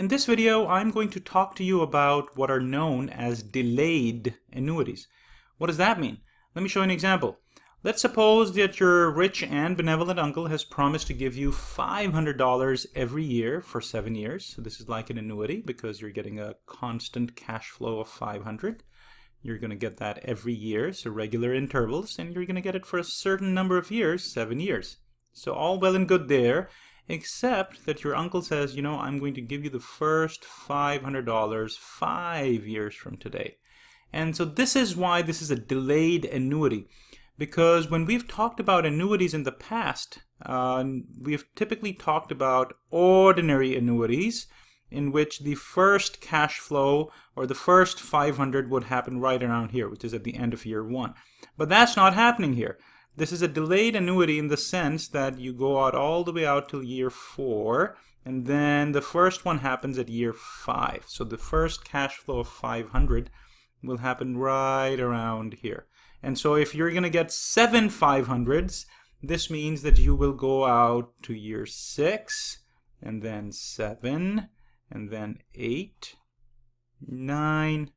In this video, I'm going to talk to you about what are known as delayed annuities. What does that mean? Let me show you an example. Let's suppose that your rich and benevolent uncle has promised to give you $500 every year for 7 years. So this is like an annuity because you're getting a constant cash flow of $500. You're going to get that every year, so regular intervals, and you're going to get it for a certain number of years, 7 years. So all well and good there, except that your uncle says, you know, I'm going to give you the first $500 5 years from today. And so this is why this is a delayed annuity. Because when we've talked about annuities in the past, we've typically talked about ordinary annuities in which the first cash flow or the first 500 would happen right around here, which is at the end of year one. But that's not happening here. This is a delayed annuity in the sense that you go out all the way out till year 4, and then the first one happens at year 5. So the first cash flow of 500 will happen right around here. And so if you're going to get 7 500s, this means that you will go out to year 6, and then 7, and then 8, 9,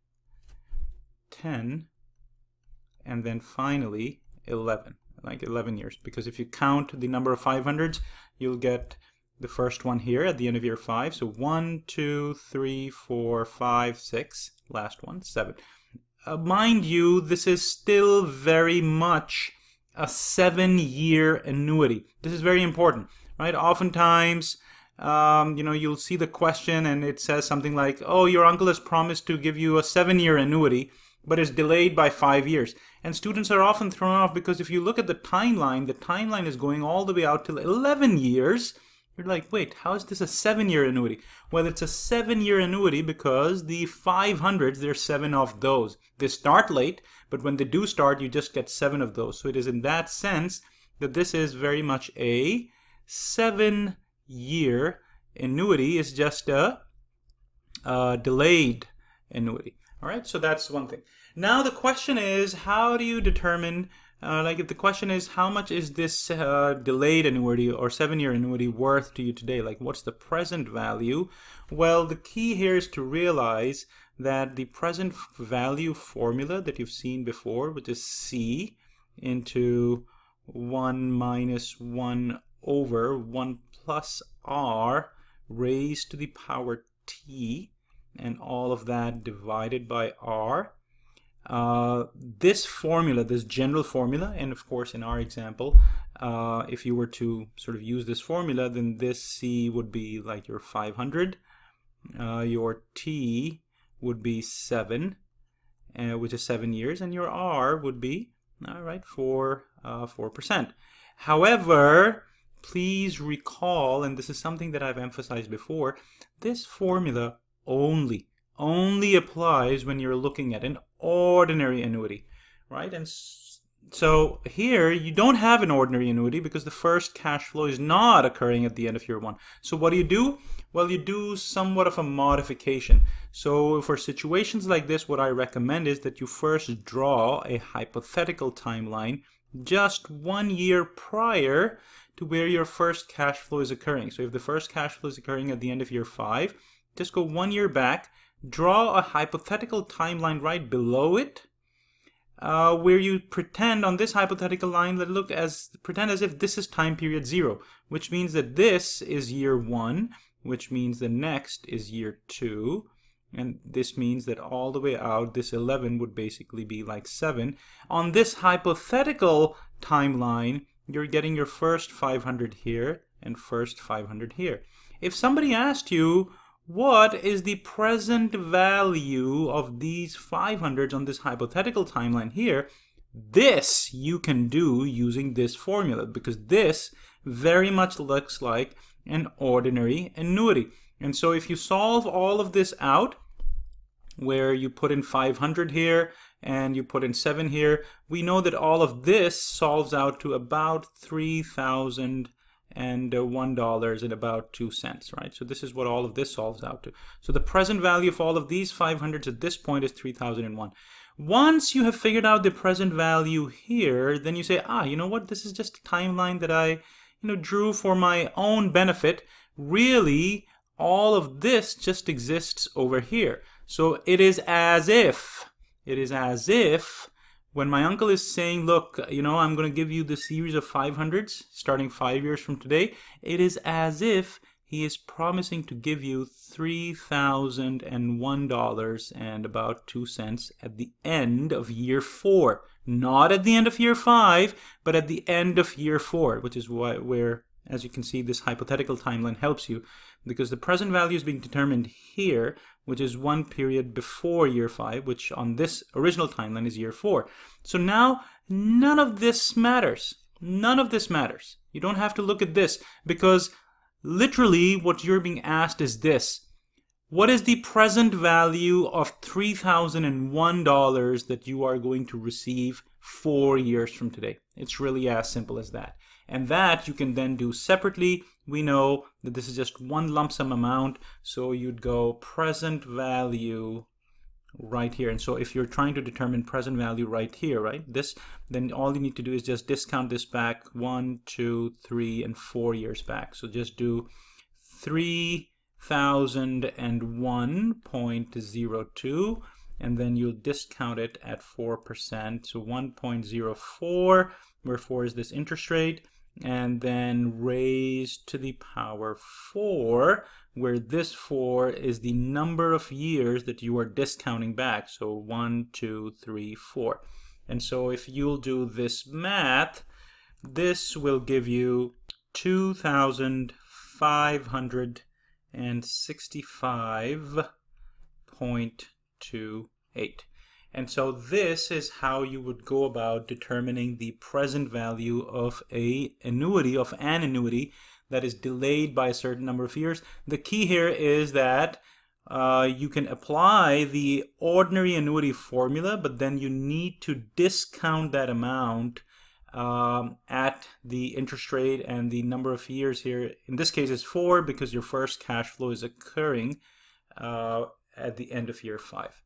10, and then finally 11, like 11 years. Because if you count the number of 500s, you'll get the first one here at the end of year 5. So 1, 2, 3, 4, 5, 6, last one, 7. Mind you, this is still very much a 7-year annuity. This is very important, right? Oftentimes, you know, you'll see the question and it says something like, oh, your uncle has promised to give you a 7-year annuity, but is delayed by 5 years. And students are often thrown off because if you look at the timeline is going all the way out till 11 years. You're like, wait, how is this a 7-year annuity? Well, it's a 7-year annuity because the 500s, there are 7 of those. They start late, but when they do start, you just get 7 of those. So it is in that sense that this is very much a 7-year annuity. It's just a delayed annuity. All right, so that's one thing. Now the question is, how do you determine... like if the question is, how much is this delayed annuity or 7-year annuity worth to you today? Like, what's the present value? Well, the key here is to realize that the present value formula that you've seen before, which is C into 1 minus 1 over 1 plus R raised to the power T, and all of that divided by R. This formula, this general formula, and of course in our example, if you were to sort of use this formula, then this C would be like your 500, your T would be 7, which is 7 years, and your R would be, all right, 4%. However, please recall, and this is something that I've emphasized before, this formula only applies when you're looking at an ordinary annuity, right? And so here you don't have an ordinary annuity because the first cash flow is not occurring at the end of year 1. So what do you do? Well, you do somewhat of a modification. So for situations like this, what I recommend is that you first draw a hypothetical timeline just 1 year prior to where your first cash flow is occurring. So if the first cash flow is occurring at the end of year 5, just go 1 year back, draw a hypothetical timeline right below it, where you pretend on this hypothetical line that pretend as if this is time period 0, which means that this is year 1, which means the next is year 2, and this means that all the way out, this 11 would basically be like 7. On this hypothetical timeline, you're getting your first 500 here and first 500 here. If somebody asked you, what is the present value of these 500s on this hypothetical timeline here? This you can do using this formula because this very much looks like an ordinary annuity. And so if you solve all of this out, where you put in 500 here and you put in 7 here, we know that all of this solves out to about $3,001.02, right? So this is what all of this solves out to. So the present value of all of these 500s at this point is 3,001. Once you have figured out the present value here, then you say, ah, you know what? This is just a timeline that I, drew for my own benefit. Really, all of this just exists over here. So it is as if when my uncle is saying, look, you know, I'm going to give you the series of 500s starting 5 years from today, it is as if he is promising to give you $3,001.02 at the end of year 4. Not at the end of year 5, but at the end of year 4, which is where, as you can see, this hypothetical timeline helps you, because the present value is being determined here, which is one period before year 5, which on this original timeline is year 4. So now none of this matters. None of this matters. You don't have to look at this, because literally what you're being asked is this. What is the present value of $3,001 that you are going to receive 4 years from today? It's really as simple as that. And that you can then do separately. We know that this is just one lump sum amount, so you'd go present value right here. And so if you're trying to determine present value right here, right, this, then all you need to do is just discount this back 1, 2, 3, and 4 years back. So just do 3,001.02, and then you'll discount it at 4%, so 1.04, where 4 is this interest rate, and then raised to the power 4, where this 4 is the number of years that you are discounting back, so 1, 2, 3, 4. And so if you'll do this math, this will give you $2,565.28. And so this is how you would go about determining the present value of an annuity that is delayed by a certain number of years. The key here is that you can apply the ordinary annuity formula, but then you need to discount that amount at the interest rate and the number of years here. In this case, is 4, because your first cash flow is occurring at the end of year 5.